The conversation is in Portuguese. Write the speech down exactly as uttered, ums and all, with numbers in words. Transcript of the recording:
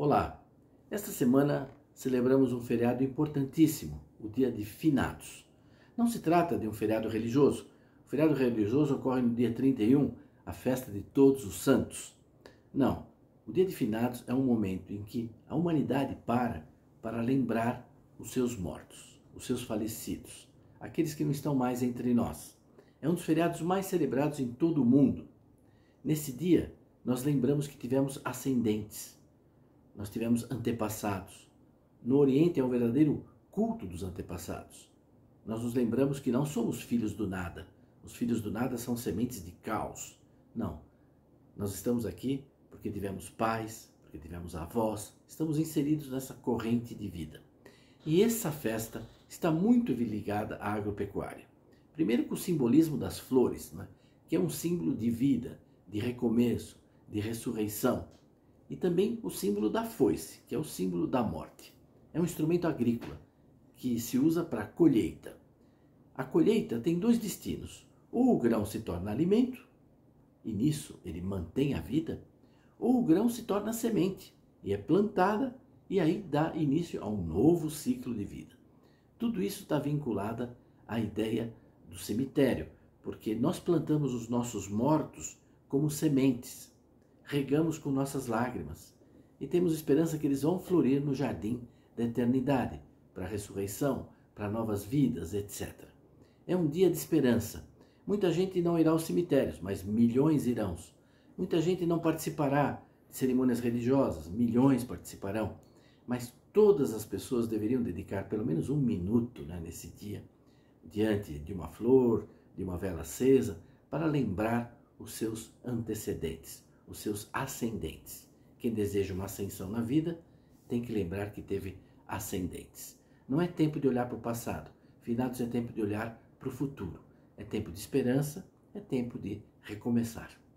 Olá, esta semana celebramos um feriado importantíssimo, o Dia de Finados. Não se trata de um feriado religioso. O feriado religioso ocorre no dia trinta e um, a festa de Todos os Santos. Não, o Dia de Finados é um momento em que a humanidade para para lembrar os seus mortos, os seus falecidos, aqueles que não estão mais entre nós. É um dos feriados mais celebrados em todo o mundo. Nesse dia, nós lembramos que tivemos ascendentes. Nós tivemos antepassados. No Oriente é um verdadeiro culto dos antepassados. Nós nos lembramos que não somos filhos do nada. Os filhos do nada são sementes de caos. Não. Nós estamos aqui porque tivemos pais, porque tivemos avós. Estamos inseridos nessa corrente de vida. E essa festa está muito ligada à agropecuária. Primeiro com o simbolismo das flores, né? Que é um símbolo de vida, de recomeço, de ressurreição. E também o símbolo da foice, que é o símbolo da morte. É um instrumento agrícola que se usa para a colheita. A colheita tem dois destinos. Ou o grão se torna alimento, e nisso ele mantém a vida, ou o grão se torna semente, e é plantada, e aí dá início a um novo ciclo de vida. Tudo isso está vinculado à ideia do cemitério, porque nós plantamos os nossos mortos como sementes. Regamos com nossas lágrimas e temos esperança que eles vão florir no jardim da eternidade, para a ressurreição, para novas vidas, etcétera. É um dia de esperança. Muita gente não irá aos cemitérios, mas milhões irão. Muita gente não participará de cerimônias religiosas, milhões participarão. Mas todas as pessoas deveriam dedicar pelo menos um minuto, né, nesse dia, diante de uma flor, de uma vela acesa, para lembrar os seus antecedentes, os seus ascendentes. Quem deseja uma ascensão na vida tem que lembrar que teve ascendentes. Não é tempo de olhar para o passado. Finados é tempo de olhar para o futuro. É tempo de esperança, é tempo de recomeçar.